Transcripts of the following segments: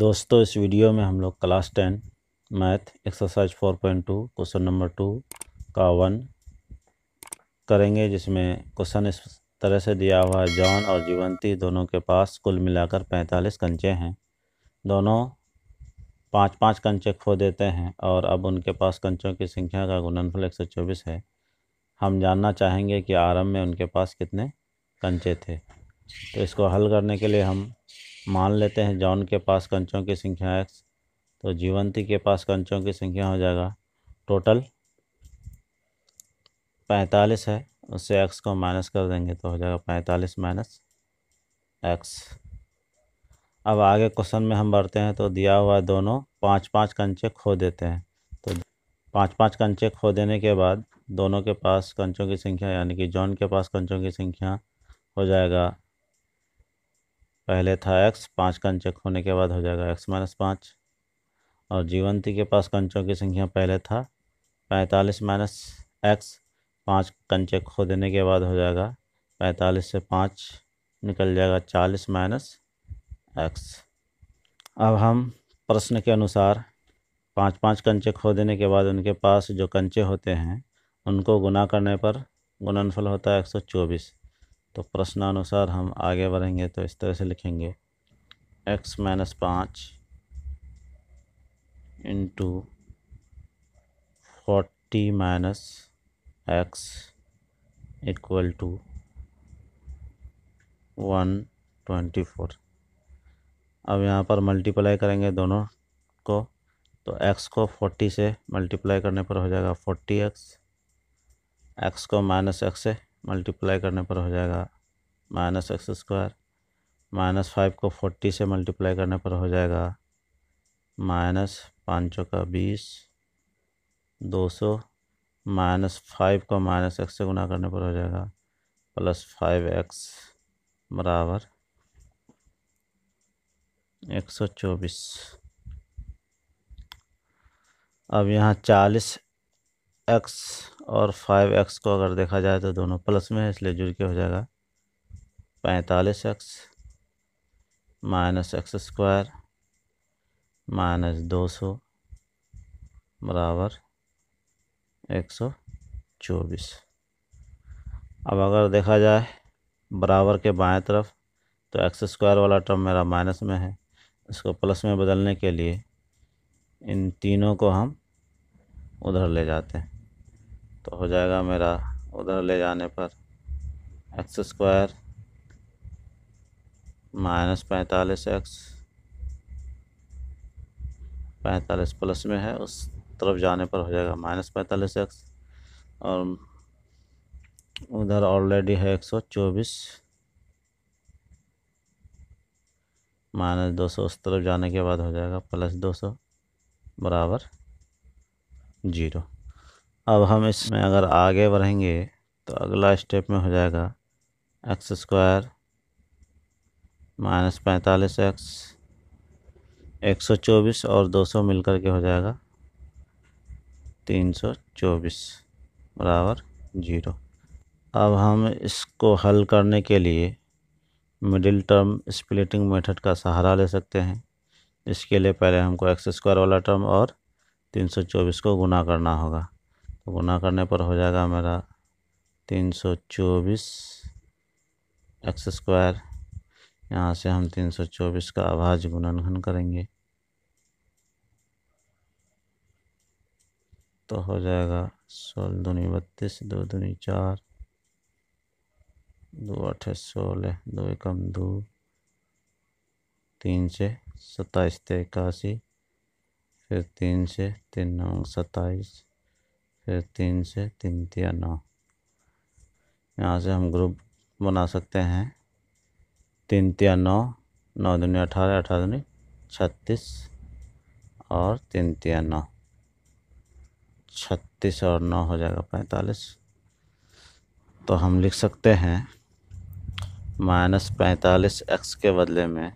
दोस्तों, इस वीडियो में हम लोग class 10 math exercise 4.2 question number 2 का 1 करेंगे, जिसमें क्वेश्चन इस तरह से दिया हुआ है। जॉन और जीवंती दोनों के पास कुल मिलाकर 45 कंचे हैं। दोनों 5-5 कंचे खो देते हैं और अब उनके पास कंचों की संख्या का गुणनफल 124 है। हम जानना चाहेंगे कि आरंभ में उनके पास कितने कंचे थे। तो इसको हल करने के लिए हम मान लेते हैं जॉन के पास कंचों की संख्या x, तो जीवंती के पास कंचों की संख्या हो जाएगा टोटल 45 है, उससे x को माइनस कर देंगे तो हो जाएगा 45 माइनस x। अब आगे क्वेश्चन में हम बढ़ते हैं तो दिया हुआ दोनों 5-5 कंचे खो देते हैं। तो 5-5 कंचे खो देने के बाद दोनों के पास कंचों की संख्या यानी कि जॉन के पास कंचों की संख्या हो जाएगा, पहले था x, 5 कंचे खोने के बाद हो जाएगा x माइनस 5, और जीवंती के पास कंचों की संख्या पहले था 45 माइनस x, 5 कंचे खो देने के बाद हो जाएगा 45 से 5 निकल जाएगा 40 माइनस x। अब हम प्रश्न के अनुसार 5-5 कंचे खो देने के बाद उनके पास जो कंचे होते हैं उनको गुना करने पर गुणनफल होता है 124। तो प्रश्नानुसार हम आगे बढ़ेंगे तो इस तरह से लिखेंगे x minus 5 into 40 minus x equal to 124। अब यहाँ पर मल्टीप्लाई करेंगे दोनों को, तो x को 40 से मल्टीप्लाई करने पर हो जाएगा 40x, x को माइनस x से मल्टीप्लाई करने पर हो जाएगा माइनस एक्स स्क्वायर, माइनस 5 को 40 से मल्टीप्लाई करने पर हो जाएगा माइनस 5 का 20 200, माइनस 5 को माइनस एक्स से गुना करने पर हो जाएगा प्लस 5x बराबर 124। अब यहाँ 40x और 5x को अगर देखा जाए तो दोनों प्लस में है, इसलिए जुड़ के हो जाएगा 45x minus x square minus 200 बराबर 124। अब अगर देखा जाए बराबर के बाएं तरफ तो एक्स स्क्वायर वाला टर्म मेरा माइनस में है, इसको प्लस में बदलने के लिए इन तीनों को हम उधर ले जाते हैं, तो हो जाएगा मेरा उधर ले जाने पर x square minus 45x, 45 plus में है उस तरफ जाने पर हो जाएगा माइनस 45x, और उधर ऑलरेडी है 124 माइनस 200 उस तरफ जाने के बाद हो जाएगा प्लस 200 बराबर 0। अब हम इसमें अगर आगे बढ़ेंगे तो अगला स्टेप में हो जाएगा एक्स स्क्वायर माइनस 45x, 124 और 200 मिलकर के हो जाएगा 324 बराबर 0। अब हम इसको हल करने के लिए मिडिल टर्म स्प्लिटिंग मेथड का सहारा ले सकते हैं। इसके लिए पहले हमको एक्स स्क्वायर वाला टर्म और 324 को गुना करना होगा, तो गुना करने पर हो जाएगा मेरा 324 एक्स स्क्वायर, यहाँ से हम 324 का अभाज्य गुणनखंड करेंगे तो हो जाएगा 16×2 = 32, 2×2 = 4, 2×8 = 16, 2×1 = 2, 3 से 27 = 81, फिर 3 से 3 = 9 27, फिर 3 से 3 = 9। यहाँ से हम ग्रुप बना सकते हैं 3 × 9, 9×2 = 18, 18×2 = 36 और 3 × 9 36 और 9 हो जाएगा 45। तो हम लिख सकते हैं माइनस 45x के बदले में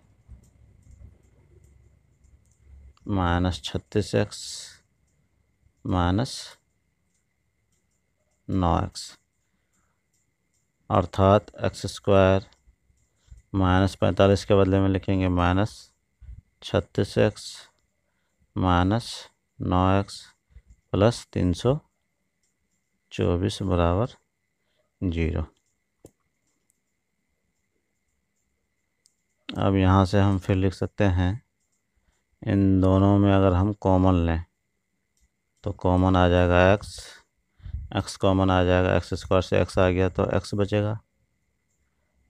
माइनस 36x माइनस 9x, अर्थात एक्स स्क्वायर माइनस 45 के बदले में लिखेंगे minus 36x minus 9x plus 324 बराबर 0। अब यहाँ से हम फिर लिख सकते हैं, इन दोनों में अगर हम कॉमन लें तो कॉमन आ जाएगा x, x कॉमन आ जाएगा, एक्स स्क्वायर से x आ गया तो x बचेगा,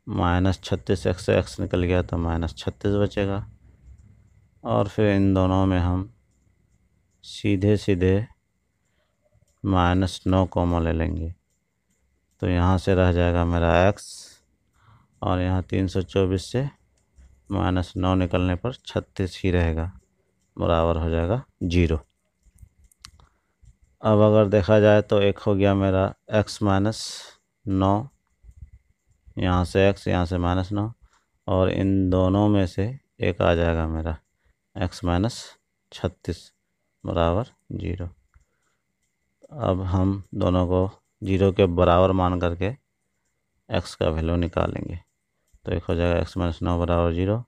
माइनस 36x से x निकल गया तो माइनस 36 बचेगा। और फिर इन दोनों में हम सीधे सीधे माइनस 9 कॉमन ले लेंगे तो यहाँ से रह जाएगा मेरा x, और यहाँ 324 से माइनस 9 निकलने पर 36 ही रहेगा, बराबर हो जाएगा 0। अब अगर देखा जाए तो एक हो गया मेरा x माइनस 9, यहाँ से x, यहाँ से माइनस 9, और इन दोनों में से एक आ जाएगा मेरा x माइनस 36 बराबर 0। अब हम दोनों को 0 के बराबर मान करके x का वैल्यू निकालेंगे तो एक हो जाएगा x माइनस 9 बराबर 0,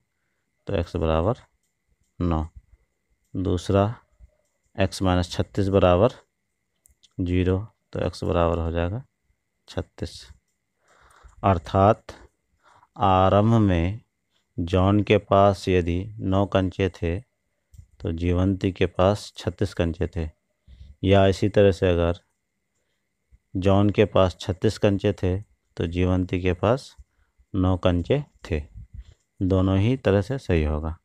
तो x बराबर 9। दूसरा x माइनस 36 बराबर 0, तो x बराबर हो जाएगा 36। अर्थात आरंभ में जॉन के पास यदि 9 कंचे थे तो जीवंती के पास 36 कंचे थे, या इसी तरह से अगर जॉन के पास 36 कंचे थे तो जीवंती के पास 9 कंचे थे, दोनों ही तरह से सही होगा।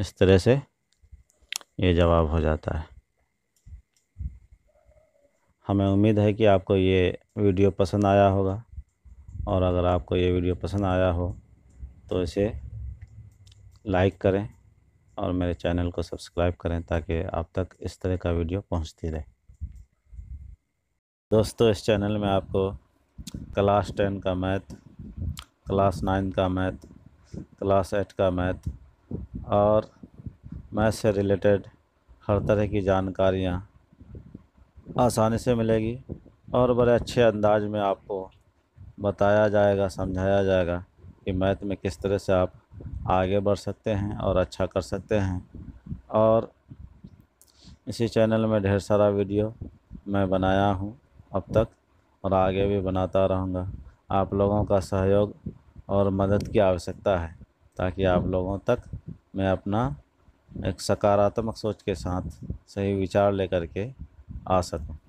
इस तरह से ये जवाब हो जाता है। हमें उम्मीद है कि आपको ये वीडियो पसंद आया होगा, और अगर आपको ये वीडियो पसंद आया हो तो इसे लाइक करें और मेरे चैनल को सब्सक्राइब करें ताकि आप तक इस तरह का वीडियो पहुंचती रहे। दोस्तों, इस चैनल में आपको क्लास 10 का मैथ, क्लास 9 का मैथ, क्लास 8 का मैथ और मैथ से रिलेटेड हर तरह की जानकारियाँ आसानी से मिलेगी और बड़े अच्छे अंदाज में आपको बताया जाएगा, समझाया जाएगा कि मैथ में किस तरह से आप आगे बढ़ सकते हैं और अच्छा कर सकते हैं। और इसी चैनल में ढेर सारा वीडियो मैं बनाया हूँ अब तक और आगे भी बनाता रहूँगा। आप लोगों का सहयोग और मदद की आवश्यकता है ताकि आप लोगों तक मैं अपना एक सकारात्मक सोच के साथ सही विचार लेकर के आ सकूं।